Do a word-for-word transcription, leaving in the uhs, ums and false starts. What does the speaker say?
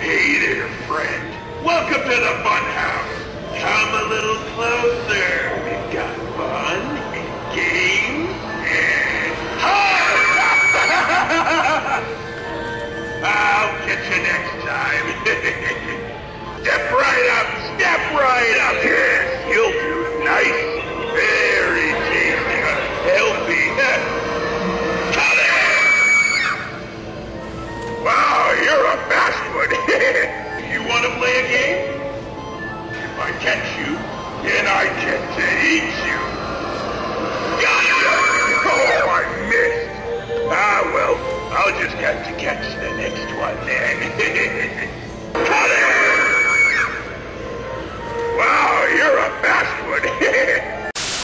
Hey there, friend. Welcome to the Fun House. Come a little closer. We've got fun and games and fun. I'll catch you next time. Step right up. Step right up.